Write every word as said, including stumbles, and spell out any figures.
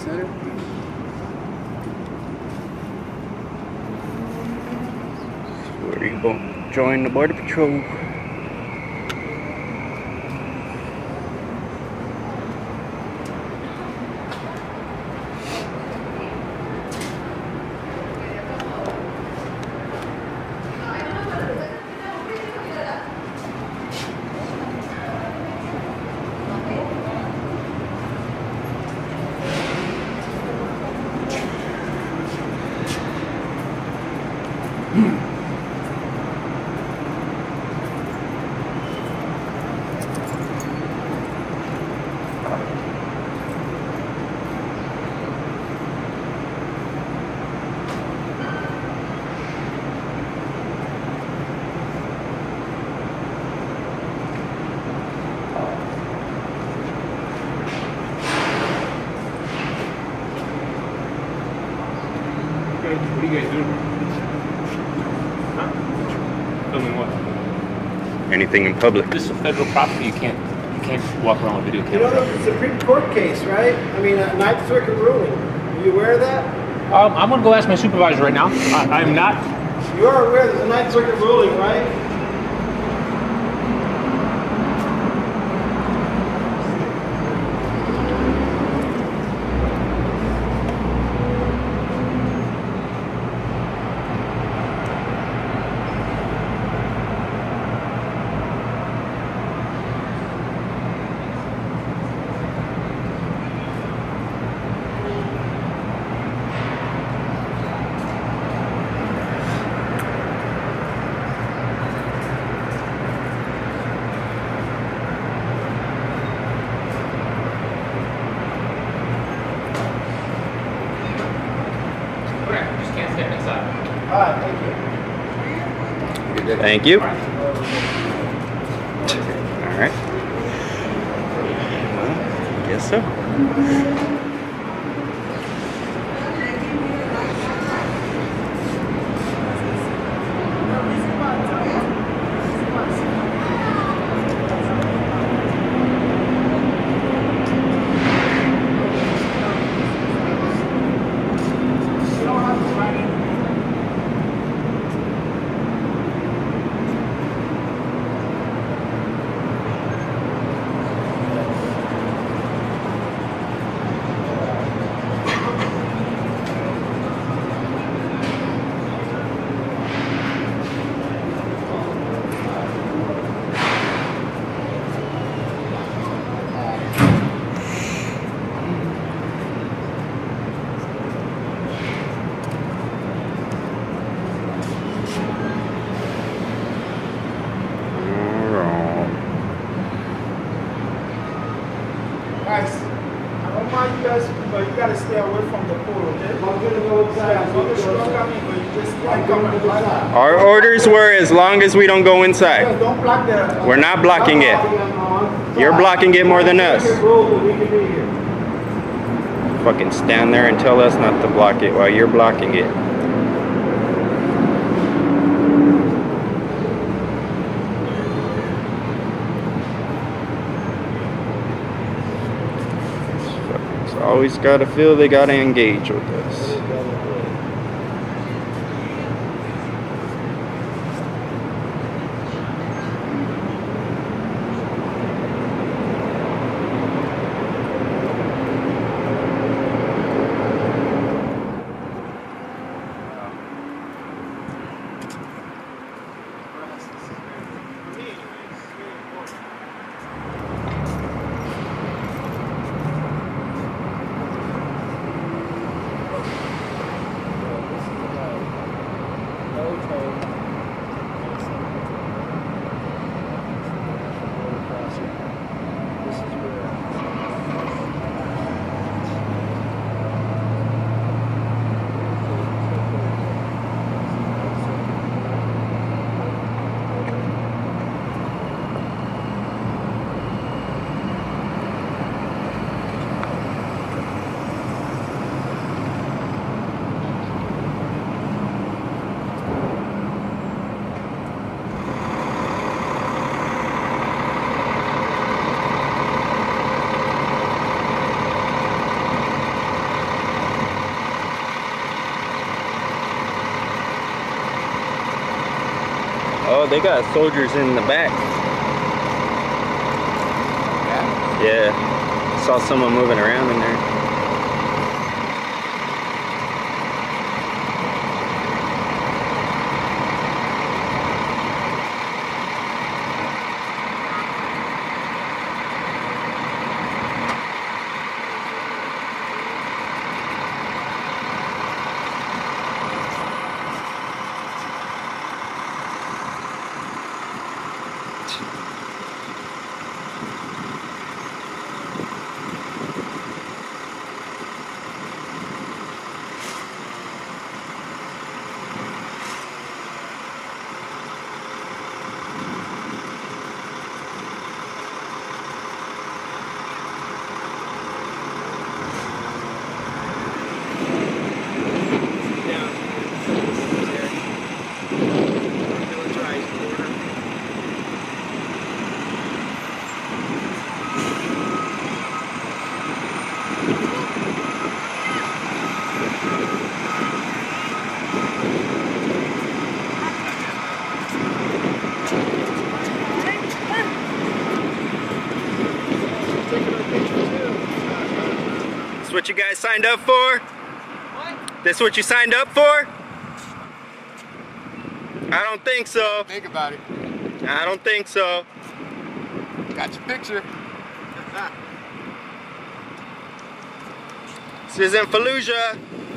center. So where you gonna join the border patrol. What do you guys do? Huh? Filming what? Anything in public. This is federal property. You can't, you can't walk around with video camera. You know the Supreme Court case, right? I mean, a Ninth Circuit ruling. Are you aware of that? Um, I'm gonna go ask my supervisor right now. I, I'm not. You are aware there's a Ninth Circuit ruling, right? Thank you. All right. All right. Well, I guess so. Our orders were as long as we don't go inside. We're not blocking it. You're blocking it more than us. Fucking stand there and tell us not to block it while you're blocking it. It's always gotta feel they gotta engage with us. Oh, they got soldiers in the back. Yeah. Yeah. I saw someone moving around in there. This what you guys signed up for? What? This what you signed up for? I don't think so. Think about it. I don't think so. Got your picture. This isn't Fallujah.